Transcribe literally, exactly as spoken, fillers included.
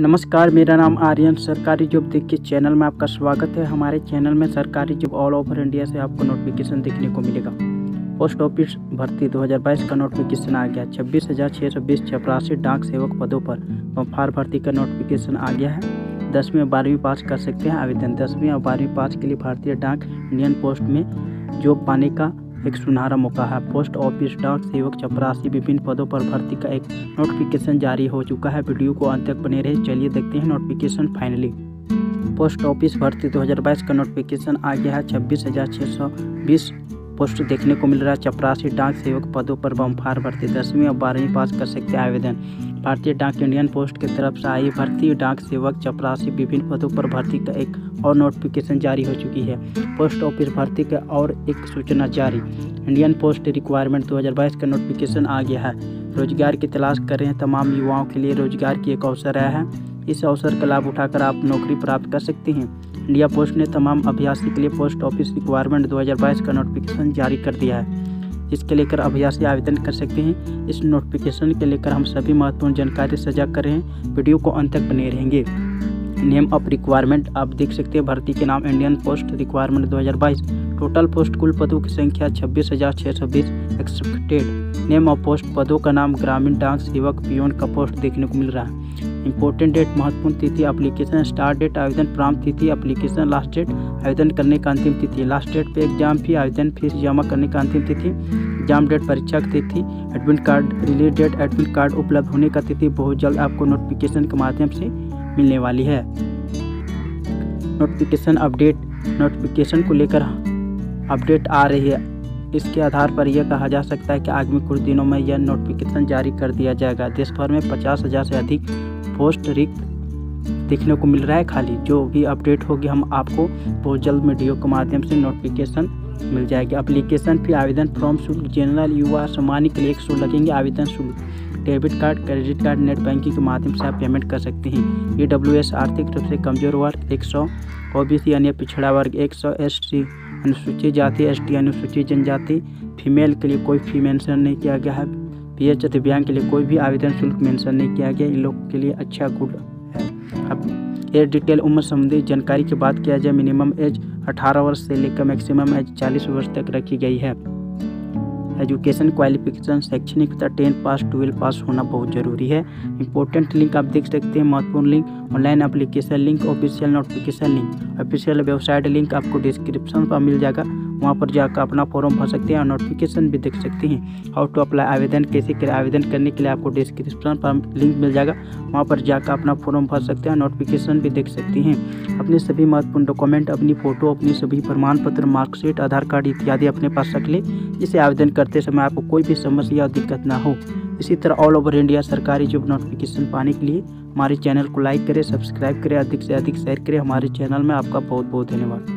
नमस्कार, मेरा नाम आर्यन। सरकारी जॉब देखिए चैनल में आपका स्वागत है। हमारे चैनल में सरकारी जॉब ऑल ओवर इंडिया से आपको नोटिफिकेशन देखने को मिलेगा। पोस्ट ऑफिस भर्ती दो हज़ार बाईस का नोटिफिकेशन आ गया। छब्बीस हज़ार छः सौ बीस चपरासी डाक सेवक पदों पर बम्फार भर्ती का नोटिफिकेशन आ गया है। दसवीं और बारहवीं पास कर सकते हैं आवेदन। दसवीं और बारहवीं पास के लिए भारतीय डाक इंडियन पोस्ट में जॉब पाने का एक सुनहरा मौका है। पोस्ट ऑफिस डाक सेवक चपरासी विभिन्न पदों पर भर्ती का एक नोटिफिकेशन जारी हो चुका है। वीडियो को अंत तक बने रहे। चलिए देखते हैं नोटिफिकेशन। फाइनली पोस्ट ऑफिस भर्ती दो हज़ार बाईस का नोटिफिकेशन आ गया है। छब्बीस हज़ार छः सौ बीस पोस्ट देखने को मिल रहा है। चपरासी डाक सेवक पदों पर बम्फार भर्ती। दसवीं और बारहवीं पास कर सकते हैं आवेदन। भारतीय डाक इंडियन पोस्ट की तरफ से आई भर्ती डाक सेवक चपरासी विभिन्न पदों पर भर्ती का एक और नोटिफिकेशन जारी हो चुकी है। पोस्ट ऑफिस भर्ती का और एक सूचना जारी। इंडियन पोस्ट रिक्वायरमेंट दो हज़ार बाईस का नोटिफिकेशन आ गया है। रोजगार की तलाश कर रहे हैं तमाम युवाओं के लिए रोजगार की एक अवसर आया है। इस अवसर का लाभ उठाकर आप नौकरी प्राप्त कर सकते हैं। इंडिया पोस्ट ने तमाम अभ्यासी के लिए पोस्ट ऑफिस रिक्वायरमेंट दो हज़ार बाईस का नोटिफिकेशन जारी कर दिया है। इसके लेकर अभ्यासी आवेदन कर सकते हैं। इस नोटिफिकेशन के लेकर हम सभी महत्वपूर्ण जानकारी सजग कर रहे हैं। वीडियो को अंत तक बने रहेंगे। नेम ऑफ रिक्वायरमेंट आप देख सकते हैं। भर्ती के नाम इंडियन पोस्ट रिक्वायरमेंट दो हज़ार बाईस। टोटल पोस्ट कुल पदों की संख्या छब्बीस हज़ार छः सौ बीस। एक्सपेक्टेड नेम ऑफ पोस्ट पदों का नाम ग्रामीण डाक सेवक पियोन का पोस्ट देखने को मिल रहा है। इंपॉर्टेंट डेट महत्वपूर्ण तिथि एप्लीकेशन स्टार्ट डेट आवेदन प्राप्त तिथि एप्लीकेशन लास्ट डेट आवेदन करने का अंतिम तिथि लास्ट डेट पे एग्जाम फी आवेदन फीस जमा करने का अंतिम तिथि एग्जाम डेट परीक्षा की तिथि admit card release date admit card उपलब्ध होने का तिथि बहुत जल्द आपको नोटिफिकेशन के माध्यम से मिलने वाली है। Notification update. नोटिफिकेशन को लेकर अपडेट आ रही है। इसके आधार पर यह कहा जा सकता है कि आगामी कुछ दिनों में यह नोटिफिकेशन जारी कर दिया जाएगा। देश भर में पचास हज़ार से अधिक पोस्ट रिक्त देखने को मिल रहा है खाली। जो भी अपडेट होगी हम आपको बहुत जल्द वीडियो के माध्यम से नोटिफिकेशन मिल जाएगी। एप्लीकेशन फी आवेदन फॉर्म शुल्क जनरल युवा सामान्य के लिए एक सौ लगेंगे। आवेदन शुल्क debit card credit card net banking के माध्यम से आप पेमेंट कर सकते हैं। ई डब्ल्यू एस आर्थिक रूप से कमजोर वर्ग एक सौ, ओ बी सी अन्य पिछड़ा वर्ग एक सौ, एस सी अनुसूचित जाति एस टी अनुसूचित जनजाति फीमेल के लिए कोई फी मेंशन नहीं किया गया है। पी एच दिव्यांग के लिए कोई भी आवेदन शुल्क मेंशन नहीं किया गया। इन लोग के लिए अच्छा गुड है। अब एज डिटेल उम्र संबंधी जानकारी की बात किया जाए। मिनिमम एज अठारह वर्ष से लेकर मैक्सिमम एज चालीस वर्ष तक रखी गई है। एजुकेशन क्वालिफिकेशन शैक्षणिक तथा टेंथ पास ट्वेल्थ पास होना बहुत जरूरी है। इंपॉर्टेंट लिंक आप देख सकते हैं। महत्वपूर्ण link online application link official notification link official website link आपको डिस्क्रिप्शन पर मिल जाएगा। वहां पर जाकर अपना फॉर्म भर सकते हैं और नोटिफिकेशन भी देख सकते हैं। हाउ टू अप्लाई आवेदन कैसे करें। आवेदन करने के लिए आपको डिस्क्रिप्शन पर लिंक मिल जाएगा। वहाँ पर जाकर अपना फॉर्म भर सकते हैं और नोटिफिकेशन भी देख सकते हैं। अपने सभी महत्वपूर्ण डॉक्यूमेंट अपनी फ़ोटो अपनी सभी प्रमाण पत्र मार्कशीट आधार कार्ड इत्यादि अपने पास रख लें। इसे आवेदन करते समय आपको कोई भी समस्या दिक्कत ना हो। इसी तरह ऑल ओवर इंडिया सरकारी जॉब नोटिफिकेशन पाने के लिए हमारे चैनल को लाइक करें, सब्सक्राइब करें, अधिक से अधिक शेयर करें। हमारे चैनल में आपका बहुत बहुत धन्यवाद।